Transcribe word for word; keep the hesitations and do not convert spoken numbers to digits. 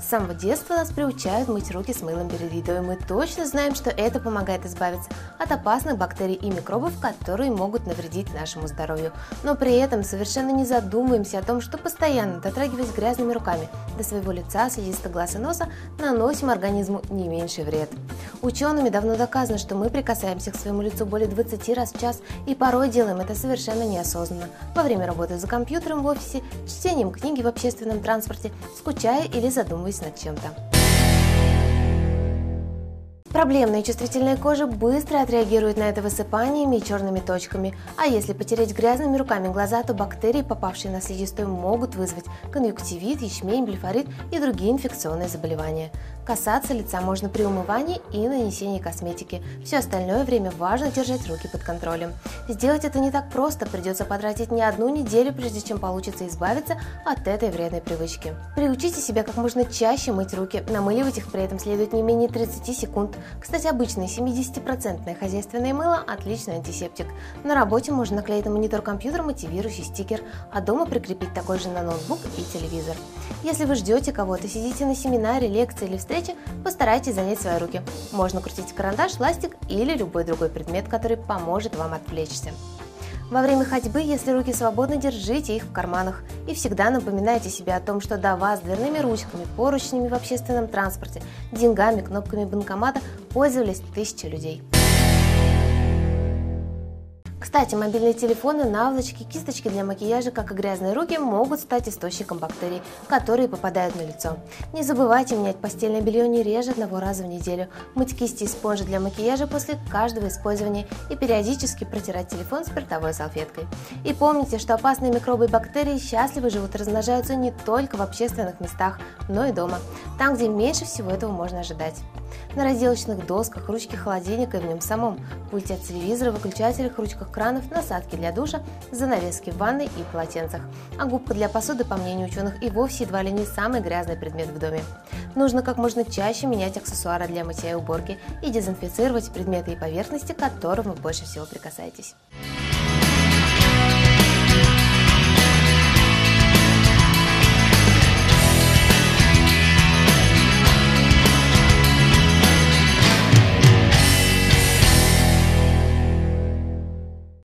С самого детства нас приучают мыть руки с мылом перед едой, и мы точно знаем, что это помогает избавиться от опасных бактерий и микробов, которые могут навредить нашему здоровью. Но при этом совершенно не задумываемся о том, что постоянно, дотрагиваясь грязными руками до своего лица, слизистой глаз и носа, наносим организму не меньший вред. Учеными давно доказано, что мы прикасаемся к своему лицу более двадцати раз в час и порой делаем это совершенно неосознанно, во время работы за компьютером в офисе, чтением книги в общественном транспорте, скучая или задумываясь над чем-то. Проблемная и чувствительная кожа быстро отреагирует на это высыпаниями и черными точками, а если потереть грязными руками глаза, то бактерии, попавшие на слизистую, могут вызвать конъюнктивит, ячмень, блефорит и другие инфекционные заболевания. Касаться лица можно при умывании и нанесении косметики. Все остальное время важно держать руки под контролем. Сделать это не так просто, придется потратить не одну неделю, прежде чем получится избавиться от этой вредной привычки. Приучите себя как можно чаще мыть руки, намыливать их при этом следует не менее тридцати секунд. Кстати, обычное семидесятипроцентное хозяйственное мыло – отличный антисептик. На работе можно наклеить на монитор компьютера мотивирующий стикер, а дома прикрепить такой же на ноутбук и телевизор. Если вы ждете кого-то, сидите на семинаре, лекции или встрече, постарайтесь занять свои руки. Можно крутить карандаш, ластик или любой другой предмет, который поможет вам отвлечься. Во время ходьбы, если руки свободны, держите их в карманах и всегда напоминайте себе о том, что до вас дверными ручками, поручнями в общественном транспорте, деньгами, кнопками банкомата пользовались тысячи людей. Кстати, мобильные телефоны, наволочки, кисточки для макияжа, как и грязные руки, могут стать источником бактерий, которые попадают на лицо. Не забывайте менять постельное белье не реже одного раза в неделю, мыть кисти и спонжи для макияжа после каждого использования и периодически протирать телефон спиртовой салфеткой. И помните, что опасные микробы и бактерии счастливо живут и размножаются не только в общественных местах, но и дома, там, где меньше всего этого можно ожидать. На разделочных досках, ручке холодильника и в нем самом, пульте от телевизора, выключателях, ручках кранов, насадки для душа, занавески в ванной и полотенцах. А губка для посуды, по мнению ученых, и вовсе едва ли не самый грязный предмет в доме. Нужно как можно чаще менять аксессуары для мытья и уборки и дезинфицировать предметы и поверхности, к которым вы больше всего прикасаетесь.